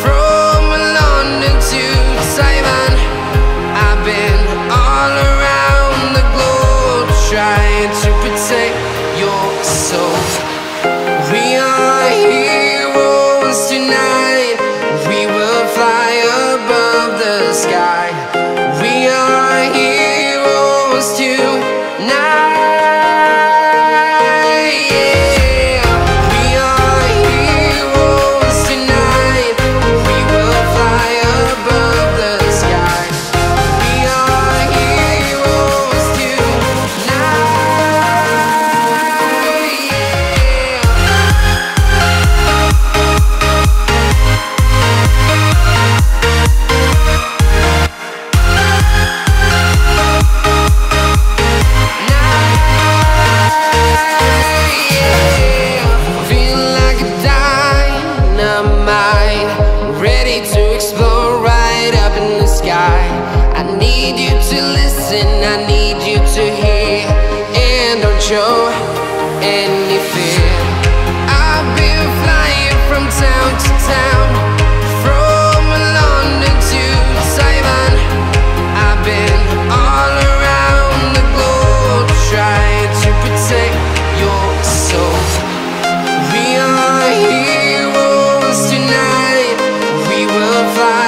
from London to Taiwan. I've been all around the globe, trying to protect your soul. We are heroes tonight. We will fly above the sky. We are heroes tonight. Yeah. We are heroes tonight. We will fly above the sky. We are heroes tonight. Yeah. I need you to listen, I need you to hear, and don't show any fear. I've been flying from town to town, from London to Taiwan. I've been all around the globe, trying to protect your soul. We are heroes tonight,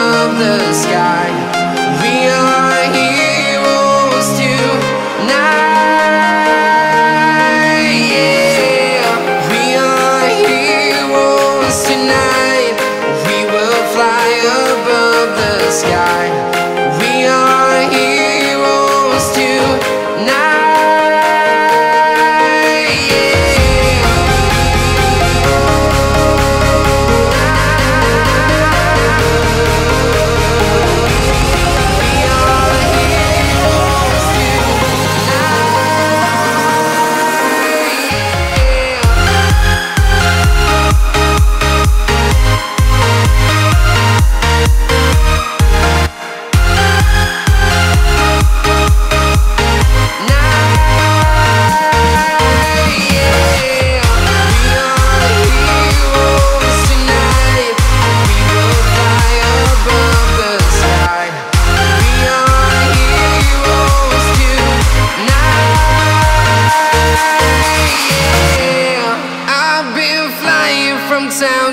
we will fly above the sky. Town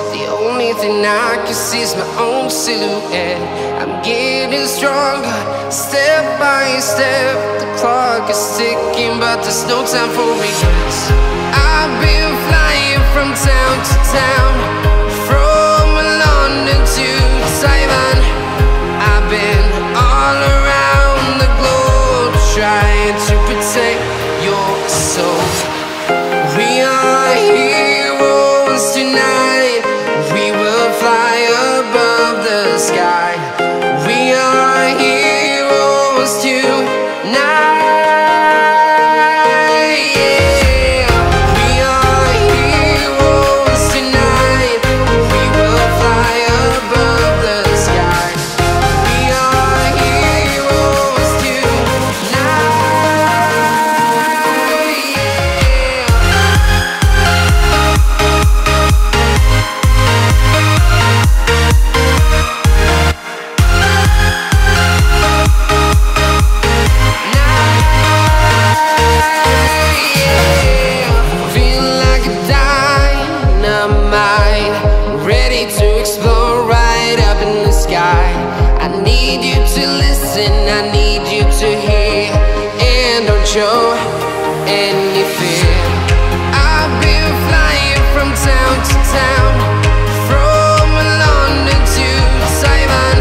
The only thing I can see is my own silhouette. I'm getting stronger, step by step. The clock is ticking, but there's no time for regrets. I've been flying from town to town, from London to Taiwan. I've been all around the globe, trying to protect your soul. We are heroes tonight. We will fly above the sky. We are heroes tonight. Yeah. We are heroes tonight. We will fly above the sky. We are heroes tonight. Yeah. I need you to listen, I need you to hear, and don't show any fear. I've been flying from town. town, from London to Taiwan.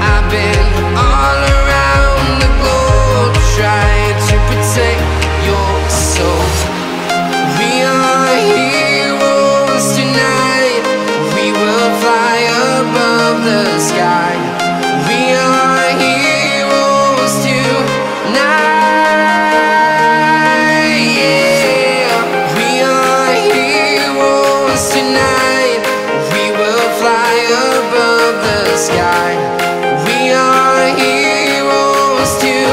I've been all around the globe trying to protect your soul. We are heroes tonight. We will fly above the sky. We are heroes tonight.